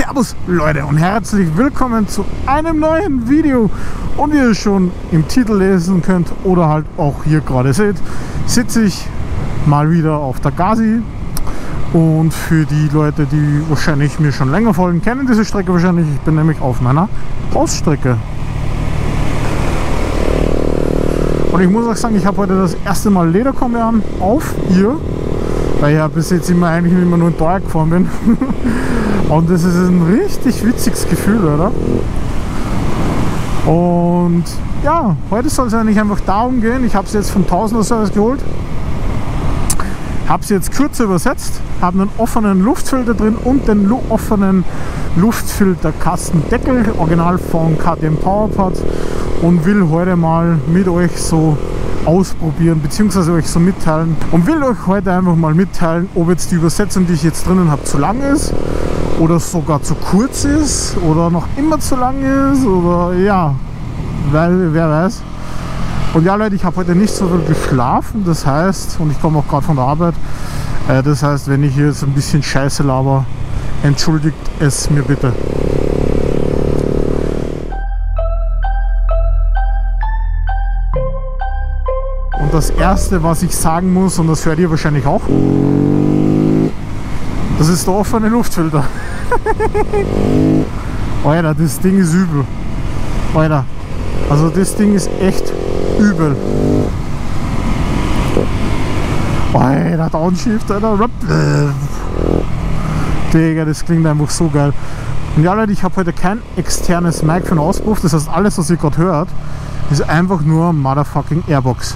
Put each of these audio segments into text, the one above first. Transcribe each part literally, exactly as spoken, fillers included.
Servus Leute und herzlich willkommen zu einem neuen Video. Und wie ihr schon im Titel lesen könnt oder halt auch hier gerade seht, sitze ich mal wieder auf der Gasi. Und für die Leute, die wahrscheinlich mir schon länger folgen, kennen diese Strecke wahrscheinlich. Ich bin nämlich auf meiner Hausstrecke. Und ich muss auch sagen, ich habe heute das erste Mal Lederkombi an, auf ihr. Weil ich ja bis jetzt immer eigentlich immer nur in Teuer gefahren bin. Und das ist ein richtig witziges Gefühl, oder? Und ja, heute soll es eigentlich einfach darum gehen. Ich habe es jetzt vom Tausender Service geholt. Habe es jetzt kürzer übersetzt. Habe einen offenen Luftfilter drin und den lu offenen Luftfilterkastendeckel. Original von K T M Powerpart. Und will heute mal mit euch so ausprobieren bzw. euch so mitteilen und will euch heute einfach mal mitteilen, ob jetzt die Übersetzung, die ich jetzt drinnen habe, zu lang ist oder sogar zu kurz ist oder noch immer zu lang ist oder ja, weil wer weiß. Und ja Leute, ich habe heute nicht so viel geschlafen, das heißt, und ich komme auch gerade von der Arbeit, äh, das heißt, wenn ich hier jetzt ein bisschen Scheiße laber, entschuldigt es mir bitte. Das erste, was ich sagen muss, und das hört ihr wahrscheinlich auch, das ist der offene Luftfilter. Alter, das Ding ist übel. Alter, also das Ding ist echt übel. Alter, Downshift, Alter. Digga, das klingt einfach so geil. Und ja Leute, ich habe heute kein externes Mic für den Auspuff, das heißt, alles, was ihr gerade hört, ist einfach nur motherfucking Airbox.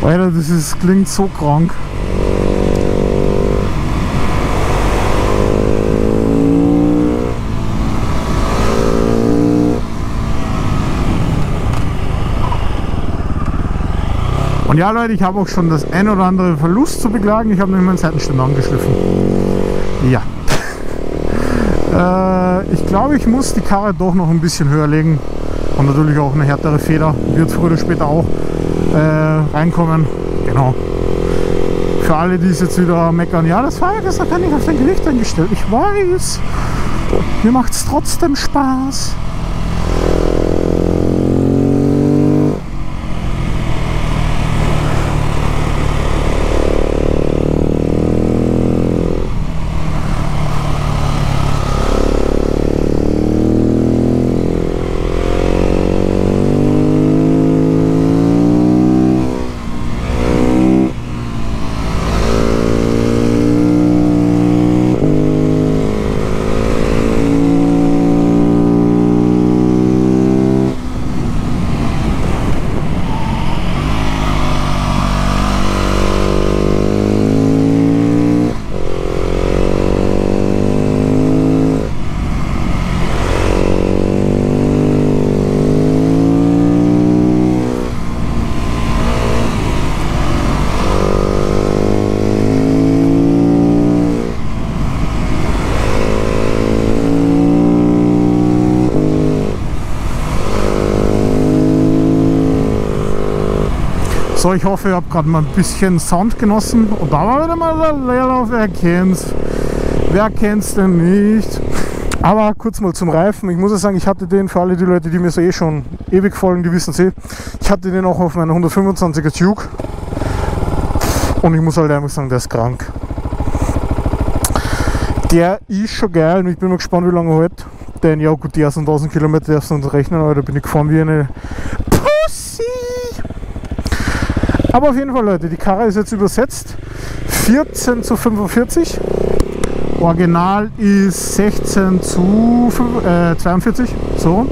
Alter, das ist, klingt so krank. Und ja Leute, ich habe auch schon das ein oder andere Verlust zu beklagen. Ich habe nämlich meinen Seitenständer angeschliffen. Ja. äh, ich glaube, ich muss die Karre doch noch ein bisschen höher legen. Und natürlich auch eine härtere Feder. Wird früher oder später auch Äh, reinkommen, genau. Für alle, die es jetzt wieder meckern, ja, das Fahrrad ist doch gar nicht auf dein Gewicht eingestellt. Ich weiß, mir macht es trotzdem Spaß. So, ich hoffe, ihr habt gerade mal ein bisschen Sound genossen. Und da war wieder mal der Leerlauf, wer kennt's? Wer kennt's denn nicht? Aber kurz mal zum Reifen. Ich muss ja sagen, ich hatte den, für alle die Leute, die mir so eh schon ewig folgen, die wissen es eh, ich hatte den auch auf meiner hundertfünfundzwanziger Duke. Und ich muss halt einfach sagen, der ist krank. Der ist schon geil und ich bin mal gespannt, wie lange er hält. Denn ja gut, die ersten tausend Kilometer darfst du uns rechnen, aber da bin ich gefahren wie eine Pussy. Aber auf jeden Fall Leute, die Karre ist jetzt übersetzt vierzehn zu fünfundvierzig, original ist sechzehn zu zweiundvierzig, so.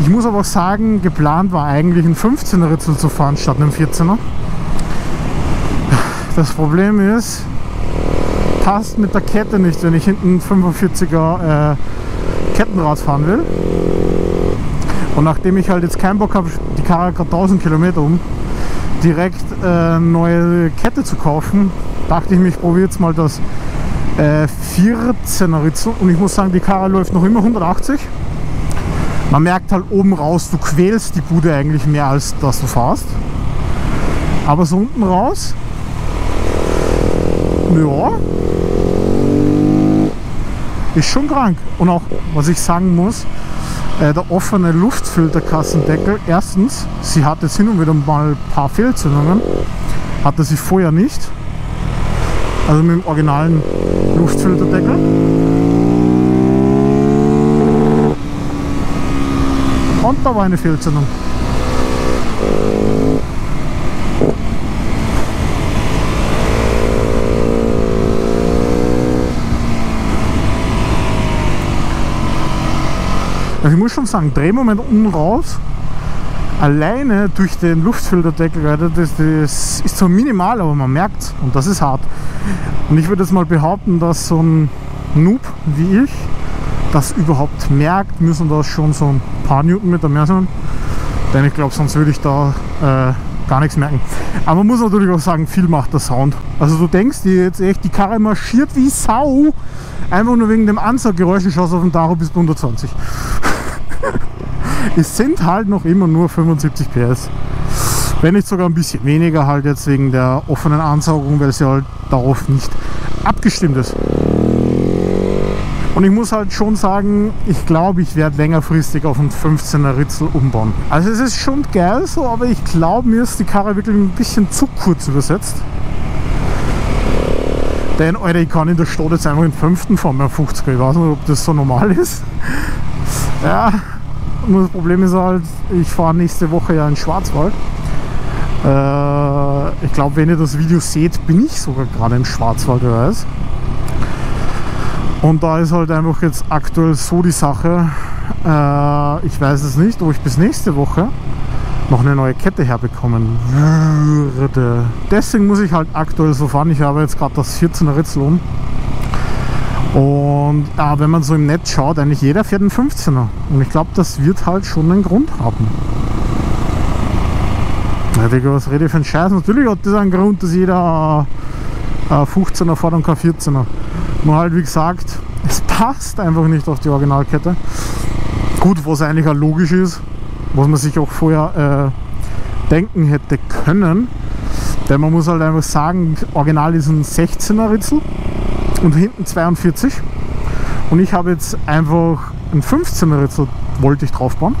Ich muss aber auch sagen, geplant war eigentlich ein fünfzehner Ritzel zu fahren statt einem vierzehner. Das Problem ist, passt mit der Kette nicht, wenn ich hinten fünfundvierziger äh, Kettenrad fahren will. Und nachdem ich halt jetzt keinen Bock habe, die Karre gerade tausend Kilometer um, direkt eine äh, neue Kette zu kaufen, dachte ich mich, probiere jetzt mal das äh, vierzehner Ritzel, und ich muss sagen, die Karre läuft noch immer hundertachtzig. Man merkt halt oben raus, du quälst die Bude eigentlich mehr, als dass du fährst. Aber so unten raus, ja, ist schon krank. Und auch, was ich sagen muss, äh, der offene Luftfilterkassendeckel, erstens, sie hat jetzt hin und wieder mal ein paar Fehlzündungen, hatte sie vorher nicht, also mit dem originalen Luftfilterdeckel. Und da war eine Fehlzündung. Also ich muss schon sagen, Drehmoment unten raus, alleine durch den Luftfilterdeckel, das, das ist so minimal, aber man merkt es, und das ist hart. Und ich würde jetzt mal behaupten, dass so ein Noob wie ich das überhaupt merkt, müssen das schon so ein paar Newtonmeter mehr sein, denn ich glaube, sonst würde ich da äh, gar nichts merken. Aber man muss natürlich auch sagen, viel macht der Sound. Also du denkst dir jetzt echt, die Karre marschiert wie Sau, einfach nur wegen dem Ansauggeräusch, schaust auf den Tacho, bis hundertzwanzig. Es sind halt noch immer nur fünfundsiebzig P S, wenn nicht sogar ein bisschen weniger, halt jetzt wegen der offenen Ansaugung, weil sie halt darauf nicht abgestimmt ist. Und ich muss halt schon sagen, ich glaube, ich werde längerfristig auf einen fünfzehner Ritzel umbauen. Also es ist schon geil so, aber ich glaube, mir ist die Karre wirklich ein bisschen zu kurz übersetzt. Denn, Alter, ich kann in der Stadt jetzt einfach in den fünften fahren, mein fünfziger, ich weiß nicht, ob das so normal ist. Ja, nur das Problem ist halt, ich fahre nächste Woche ja in Schwarzwald. Äh, ich glaube, wenn ihr das Video seht, bin ich sogar gerade im Schwarzwald, wer weiß. Und da ist halt einfach jetzt aktuell so die Sache, äh, ich weiß es nicht, ob ich bis nächste Woche noch eine neue Kette herbekommen würde. Deswegen muss ich halt aktuell so fahren, ich habe jetzt gerade das vierzehner Ritzel um. Und ja, wenn man so im Netz schaut, eigentlich jeder fährt einen fünfzehner. Und ich glaube, das wird halt schon einen Grund haben. Ja, Digga, was rede ich für einen Scheiß? Natürlich hat das einen Grund, dass jeder äh, fünfzehner fährt und kein vierzehner. Nur halt, wie gesagt, es passt einfach nicht auf die Originalkette. Gut, was eigentlich auch logisch ist, was man sich auch vorher äh, denken hätte können. Denn man muss halt einfach sagen, original ist ein sechzehner Ritzel. Und hinten zweiundvierzig, und ich habe jetzt einfach ein fünfzehner Ritzel, wollte ich draufbauen,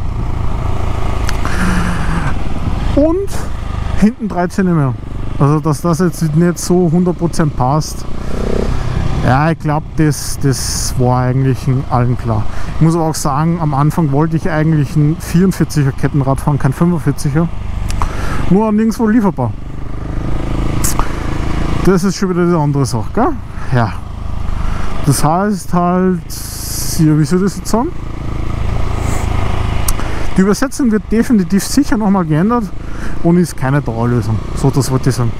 und hinten dreizehner mehr. Also dass das jetzt nicht so hundert Prozent passt, ja, ich glaube, das, das war eigentlich in allen klar. Ich muss aber auch sagen, am Anfang wollte ich eigentlich ein vierundvierziger Kettenrad fahren, kein fünfundvierziger, nur nirgendwo lieferbar. Das ist schon wieder die andere Sache, gell? Ja. Das heißt halt, ja, wie soll ich das jetzt sagen? Die Übersetzung wird definitiv sicher nochmal geändert und ist keine Dauerlösung. So, das wollte ich sagen.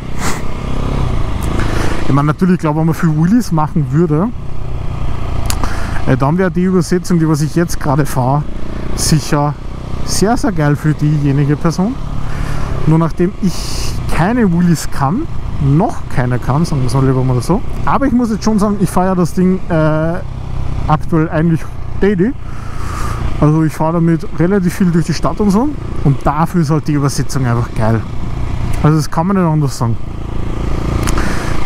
Ich meine, natürlich, ich glaube, wenn man viel Wheelies machen würde, äh, dann wäre die Übersetzung, die was ich jetzt gerade fahre, sicher sehr, sehr geil für diejenige Person. Nur nachdem ich keine Wheelies kann, noch keiner kann, sagen wir lieber mal so. Aber ich muss jetzt schon sagen, ich fahre ja das Ding äh, aktuell eigentlich daily. Also ich fahre damit relativ viel durch die Stadt und so. Und dafür ist halt die Übersetzung einfach geil. Also das kann man nicht anders sagen.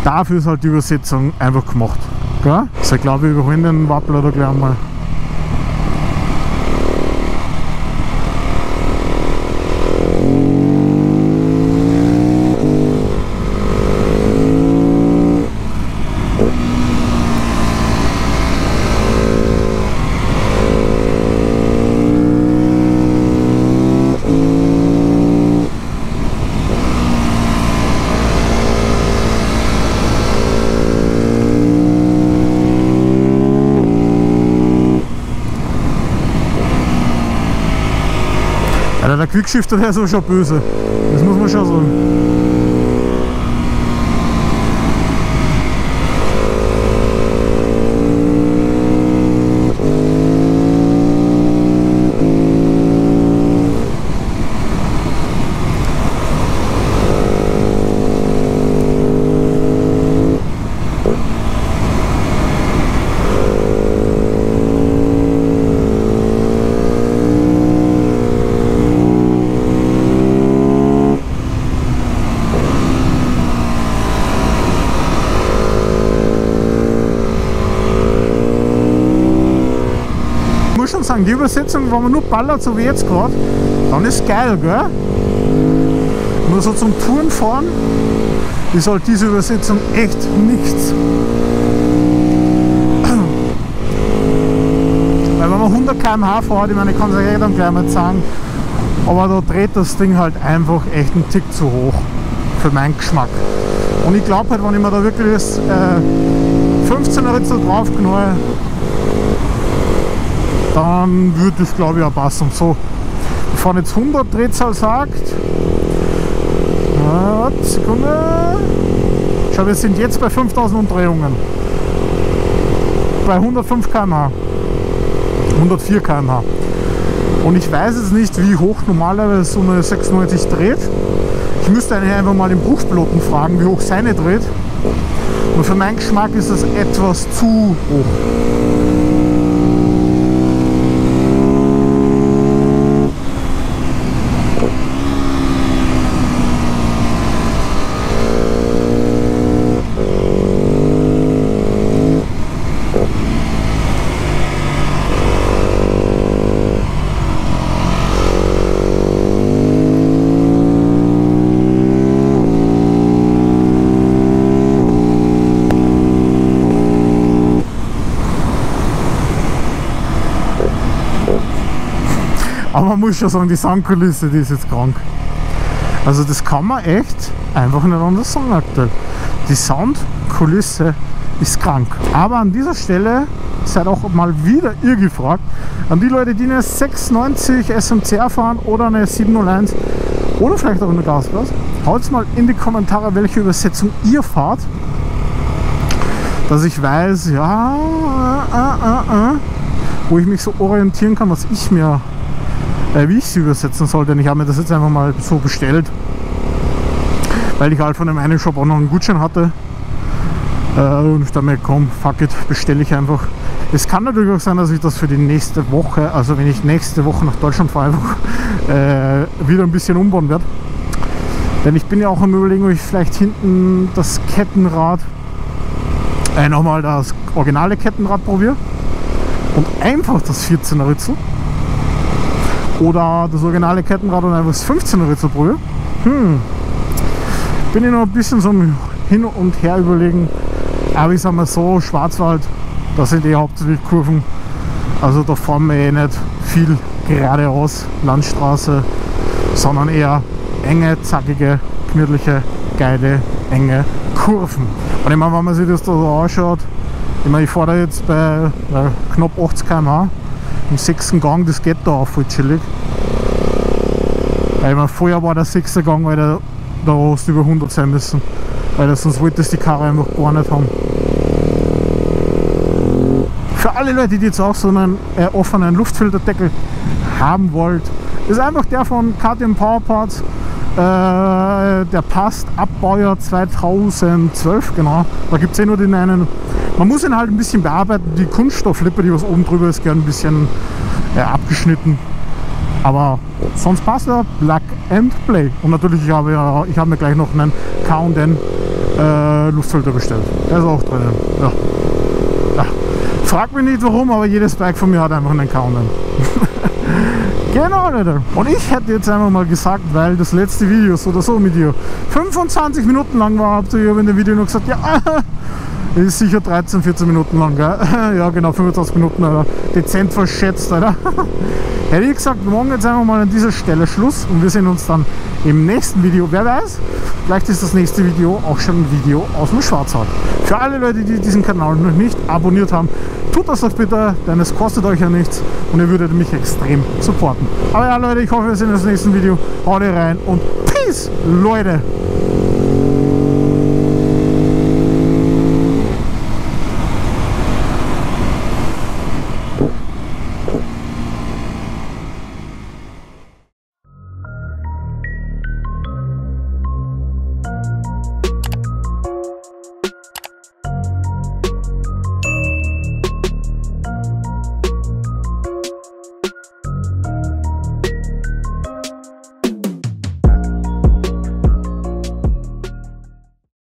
Dafür ist halt die Übersetzung einfach gemacht. Gell? Also ich glaube, wir überholen den Wappler da gleich einmal. Der Quickshifter, der ist aber schon böse, das muss man schon sagen. Übersetzung sind, die Übersetzung, wenn man nur ballert, so wie jetzt gerade, dann ist geil, gell? Nur so zum Touren fahren ist halt diese Übersetzung echt nichts. Weil wenn man hundert Kilometer pro Stunde fährt, ich meine, ich kann es ja dann gleich mal sagen, aber da dreht das Ding halt einfach echt einen Tick zu hoch, für meinen Geschmack. Und ich glaube halt, wenn ich mir da wirklich das äh, fünfzehner Ritzel drauf knall, dann würde das, glaube ich, auch passen. So, wir fahren jetzt hundert Drehzahl, sagt, ja, Sekunde, schau, wir sind jetzt bei fünftausend Umdrehungen, bei hundertfünf Kilometer pro Stunde, hundertvier Kilometer pro Stunde. Und ich weiß jetzt nicht, wie hoch normalerweise so eine sechsundneunzig dreht. Ich müsste eigentlich einfach mal den Berufspiloten fragen, wie hoch seine dreht. Und für meinen Geschmack ist das etwas zu hoch. Aber man muss schon sagen, die Soundkulisse, die ist jetzt krank. Also das kann man echt einfach nicht anders sagen aktuell. Die Soundkulisse ist krank. Aber an dieser Stelle seid auch mal wieder ihr gefragt. An die Leute, die eine sechshundertneunzig S M C R fahren oder eine siebenhunderteins oder vielleicht auch eine Gasgas, haut mal in die Kommentare, welche Übersetzung ihr fahrt. Dass ich weiß, ja, äh, äh, äh, wo ich mich so orientieren kann, was ich mir... wie ich sie übersetzen sollte, denn ich habe mir das jetzt einfach mal so bestellt, weil ich halt von dem einen Shop auch noch einen Gutschein hatte und ich dachte mir, komm, fuck it, bestelle ich einfach. Es kann natürlich auch sein, dass ich das für die nächste Woche, also wenn ich nächste Woche nach Deutschland fahre, einfach äh, wieder ein bisschen umbauen werde, denn ich bin ja auch am Überlegen, ob ich vielleicht hinten das Kettenrad äh, nochmal das originale Kettenrad probiere und einfach das vierzehner Ritzel oder das originale Kettenrad und einfach das fünfzehner Ritzel probieren. Hm. Bin ich noch ein bisschen so hin und her überlegen. Aber ich sag mal so, Schwarzwald, das sind eh hauptsächlich Kurven. Also da fahren wir eh nicht viel geradeaus, Landstraße, sondern eher enge, zackige, gemütliche, geile, enge Kurven. Und ich meine, wenn man sich das da so anschaut, ich meine, ich fahre da jetzt bei äh, knapp achtzig Kilometer pro Stunde. Im sechsten Gang, das geht da auch voll chillig. Weil man vorher war der sechste Gang, weil da, da hast du über hundert sein müssen. Weil sonst wolltest du die Karre einfach gar nicht haben. Für alle Leute, die jetzt auch so einen äh, offenen Luftfilterdeckel haben wollt, ist einfach der von K T M Powerpart. Äh, der passt ab Baujahr zweitausendzwölf, genau. Da gibt es eh nur den einen. Man muss ihn halt ein bisschen bearbeiten, die Kunststofflippe, die was oben drüber ist, gern ein bisschen äh, abgeschnitten. Aber sonst passt er, Plug and Play. Und natürlich, ich habe, ja, ich habe mir gleich noch einen K und N äh, Luftfilter bestellt. Der ist auch drin. Ja. Ja. Frag mich nicht warum, aber jedes Bike von mir hat einfach einen K und N. Genau, Leute. Und ich hätte jetzt einfach mal gesagt, weil das letzte Video so oder so mit dir fünfundzwanzig Minuten lang war, habt ihr in dem Video noch gesagt, ja, ist sicher dreizehn, vierzehn Minuten lang, gell? Ja, genau, fünfundzwanzig Minuten, Alter. Dezent verschätzt, Alter. Hätte ich gesagt, morgen jetzt einfach mal an dieser Stelle Schluss und wir sehen uns dann im nächsten Video. Wer weiß, vielleicht ist das nächste Video auch schon ein Video aus dem Schwarzwald. Für alle Leute, die diesen Kanal noch nicht abonniert haben, tut das doch bitte, denn es kostet euch ja nichts und ihr würdet mich extrem supporten. Aber ja, Leute, ich hoffe, wir sehen uns im nächsten Video. Haut rein und Peace, Leute!